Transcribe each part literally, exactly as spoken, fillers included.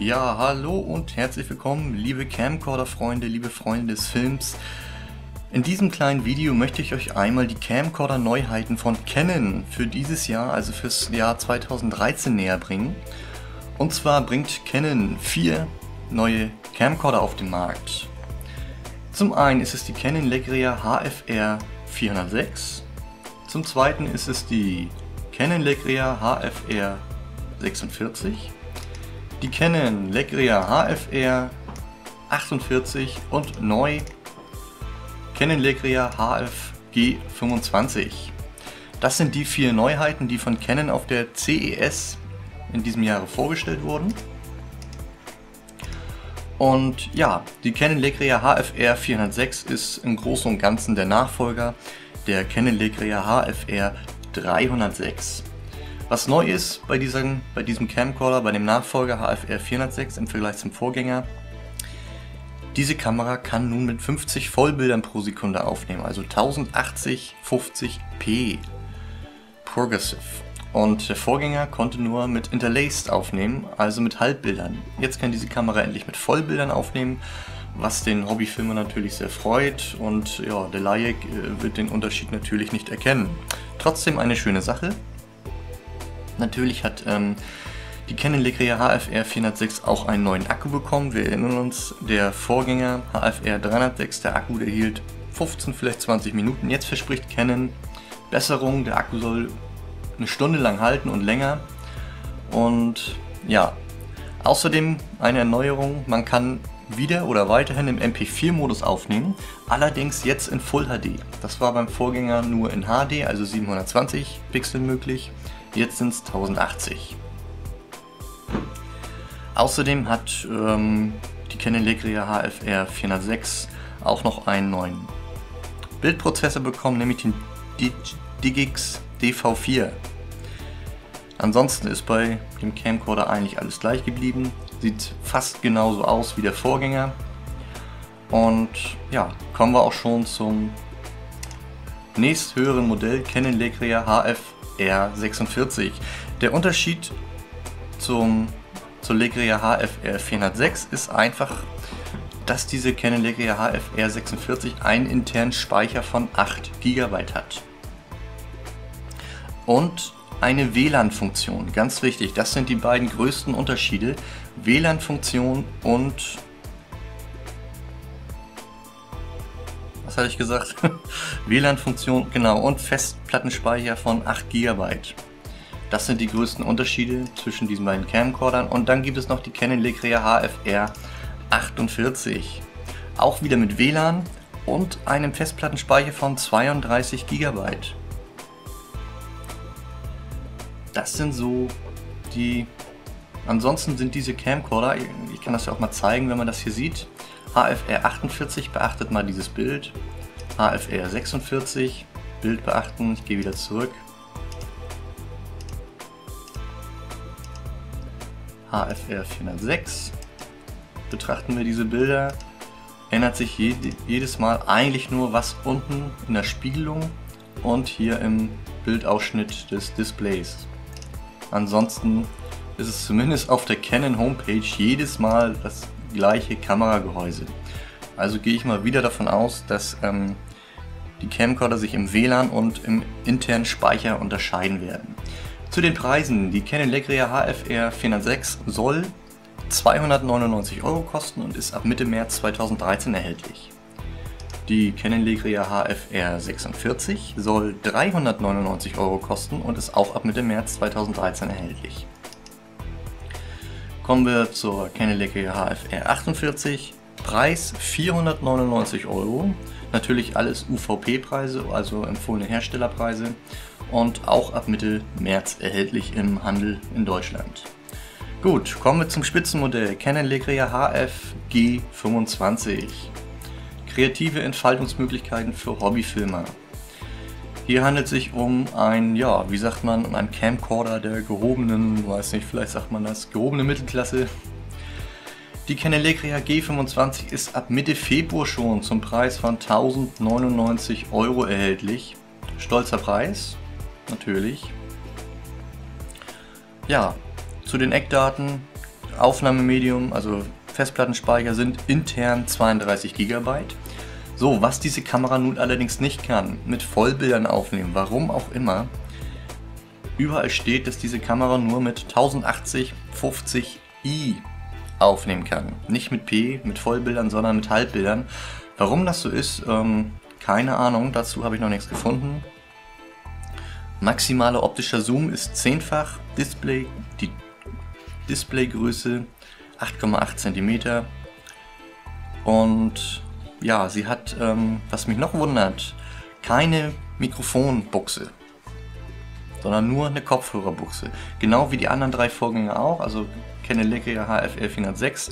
Ja, hallo und herzlich willkommen, liebe Camcorder-Freunde, liebe Freunde des Films. In diesem kleinen Video möchte ich euch einmal die Camcorder-Neuheiten von Canon für dieses Jahr, also fürs Jahr zweitausenddreizehn, näher bringen. Und zwar bringt Canon vier neue Camcorder auf den Markt. Zum einen ist es die Canon Legria H F R vierhundertsechs, zum zweiten ist es die Canon Legria H F R sechsundvierzig, die Canon Legria H F R achtundvierzig und neu Canon Legria H F G fünfundzwanzig. Das sind die vier Neuheiten, die von Canon auf der C E S in diesem Jahre vorgestellt wurden. Und ja, die Canon Legria H F R vierhundertsechs ist im Großen und Ganzen der Nachfolger der Canon Legria H F R dreihundertsechs. Was neu ist bei diesem, bei diesem Camcorder, bei dem Nachfolger H F R vierhundertsechs im Vergleich zum Vorgänger, diese Kamera kann nun mit fünfzig Vollbildern pro Sekunde aufnehmen, also tausendachtzig fünfzig p Progressive. Und der Vorgänger konnte nur mit Interlaced aufnehmen, also mit Halbbildern. Jetzt kann diese Kamera endlich mit Vollbildern aufnehmen, was den Hobbyfilmer natürlich sehr freut, und ja, der Laie wird den Unterschied natürlich nicht erkennen. Trotzdem eine schöne Sache. Natürlich hat ähm, die Canon Legria H F R vierhundertsechs auch einen neuen Akku bekommen. Wir erinnern uns, der Vorgänger H F R dreihundertsechs, der Akku, der hielt fünfzehn, vielleicht zwanzig Minuten. Jetzt verspricht Canon Besserung, der Akku soll eine Stunde lang halten und länger. Und ja, außerdem eine Erneuerung, man kann wieder oder weiterhin im M P vier-Modus aufnehmen, allerdings jetzt in Full H D. Das war beim Vorgänger nur in H D, also siebenhundertzwanzig Pixel möglich. Jetzt sind es tausendachtzig. Außerdem hat ähm, die Canon Legria H F R vierhundertsechs auch noch einen neuen Bildprozessor bekommen, nämlich den DIGIC D V vier. Ansonsten ist bei dem Camcorder eigentlich alles gleich geblieben. Sieht fast genauso aus wie der Vorgänger. Und ja, kommen wir auch schon zum nächsthöheren Modell, Canon Legria H F R sechsundvierzig. Der Unterschied zum, zur Legria H F R vierhundertsechs ist einfach, dass diese Canon Legria H F R sechsundvierzig einen internen Speicher von acht Gigabyte hat. Und eine W LAN-Funktion, ganz wichtig, das sind die beiden größten Unterschiede, W LAN-Funktion und, was hatte ich gesagt, W LAN-Funktion, genau, und Festplattenspeicher von acht Gigabyte. Das sind die größten Unterschiede zwischen diesen beiden Camcordern. Und dann gibt es noch die Canon Legria H F R achtundvierzig, auch wieder mit W LAN und einem Festplattenspeicher von zweiunddreißig Gigabyte. Das sind so die, ansonsten sind diese Camcorder, ich kann das ja auch mal zeigen, wenn man das hier sieht, H F R achtundvierzig, beachtet mal dieses Bild, H F R sechsundvierzig, Bild beachten, ich gehe wieder zurück, H F R vierhundertsechs, betrachten wir diese Bilder, ändert sich jedes Mal eigentlich nur was unten in der Spiegelung und hier im Bildausschnitt des Displays. Ansonsten ist es zumindest auf der Canon Homepage jedes Mal das gleiche Kameragehäuse. Also gehe ich mal wieder davon aus, dass ähm, die Camcorder sich im W LAN und im internen Speicher unterscheiden werden. Zu den Preisen. Die Canon Legria H F R vierhundertsechs soll zweihundertneunundneunzig Euro kosten und ist ab Mitte März zweitausenddreizehn erhältlich. Die Canon Legria H F R sechsundvierzig soll dreihundertneunundneunzig Euro kosten und ist auch ab Mitte März zweitausenddreizehn erhältlich. Kommen wir zur Canon Legria H F R achtundvierzig, Preis vierhundertneunundneunzig Euro, natürlich alles U V P-Preise, also empfohlene Herstellerpreise, und auch ab Mitte März erhältlich im Handel in Deutschland. Gut, kommen wir zum Spitzenmodell Canon Legria H F G fünfundzwanzig. Kreative Entfaltungsmöglichkeiten für Hobbyfilmer. Hier handelt es sich um ein, ja, wie sagt man, um einen Camcorder der gehobenen, weiß nicht, vielleicht sagt man das, gehobene Mittelklasse. Die Canon Legria G fünfundzwanzig ist ab Mitte Februar schon zum Preis von tausendneunundneunzig Euro erhältlich. Stolzer Preis, natürlich. Ja, zu den Eckdaten. Aufnahmemedium, also Festplattenspeicher, sind intern zweiunddreißig Gigabyte. So, was diese Kamera nun allerdings nicht kann, mit Vollbildern aufnehmen, warum auch immer, überall steht, dass diese Kamera nur mit tausendachtzig fünfzig i aufnehmen kann. Nicht mit P, mit Vollbildern, sondern mit Halbbildern. Warum das so ist, ähm, keine Ahnung, dazu habe ich noch nichts gefunden. Maximaler optischer Zoom ist zehnfach, Display, die Displaygröße acht Komma acht Zentimeter. Und ja, sie hat, ähm, was mich noch wundert, keine Mikrofonbuchse, sondern nur eine Kopfhörerbuchse. Genau wie die anderen drei Vorgänger auch, also Canon Legria H F R vierhundertsechs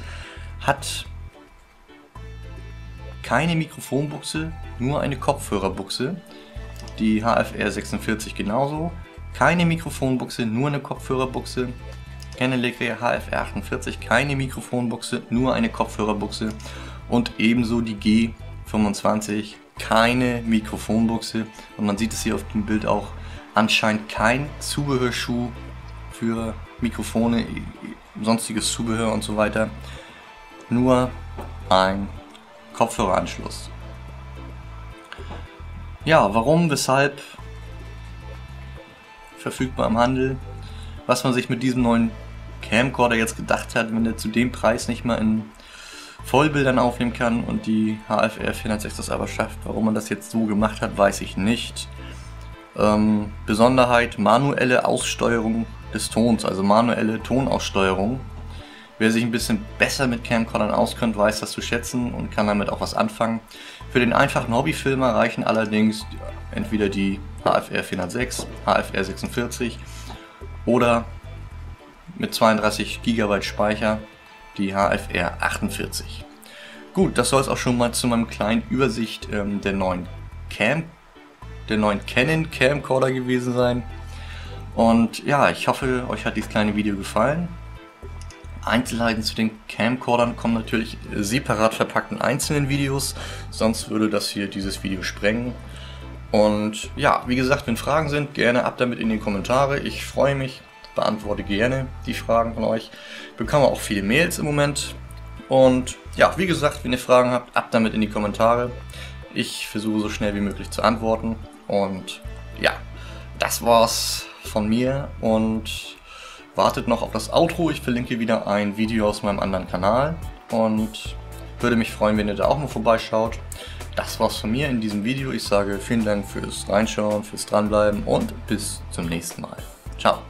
hat keine Mikrofonbuchse, nur eine Kopfhörerbuchse. Die H F R sechsundvierzig genauso, keine Mikrofonbuchse, nur eine Kopfhörerbuchse. Canon Legria H F R achtundvierzig, keine Mikrofonbuchse, nur eine Kopfhörerbuchse. Und ebenso die G fünfundzwanzig, keine Mikrofonbuchse. Und man sieht es hier auf dem Bild auch, anscheinend kein Zubehörschuh für Mikrofone, sonstiges Zubehör und so weiter. Nur ein Kopfhöreranschluss. Ja, warum, weshalb, verfügbar im Handel, was man sich mit diesem neuen Camcorder jetzt gedacht hat, wenn der zu dem Preis nicht mal in Vollbildern aufnehmen kann und die H F R vierhundertsechs das aber schafft. Warum man das jetzt so gemacht hat, weiß ich nicht. Ähm, Besonderheit, manuelle Aussteuerung des Tons, also manuelle Tonaussteuerung. Wer sich ein bisschen besser mit Camcordern auskennt, weiß das zu schätzen und kann damit auch was anfangen. Für den einfachen Hobbyfilmer reichen allerdings entweder die H F R vierhundertsechs, H F R sechsundvierzig oder mit zweiunddreißig Gigabyte Speicher die H F R achtundvierzig. Gut, das soll es auch schon mal zu meinem kleinen Übersicht ähm, der neuen Cam, der neuen Canon Camcorder gewesen sein. Und ja, ich hoffe, euch hat dieses kleine Video gefallen. Einzelheiten zu den Camcordern kommen natürlich separat verpackt in einzelnen Videos, sonst würde das hier dieses Video sprengen. Und ja, wie gesagt, wenn Fragen sind, gerne ab damit in die Kommentare. Ich freue mich, beantworte gerne die Fragen von euch. Bekomme auch viele Mails im Moment. Und ja, wie gesagt, wenn ihr Fragen habt, ab damit in die Kommentare. Ich versuche so schnell wie möglich zu antworten. Und ja, das war's von mir und wartet noch auf das Outro. Ich verlinke wieder ein Video aus meinem anderen Kanal und würde mich freuen, wenn ihr da auch mal vorbeischaut. Das war's von mir in diesem Video. Ich sage vielen Dank fürs Reinschauen, fürs Dranbleiben und bis zum nächsten Mal. Ciao.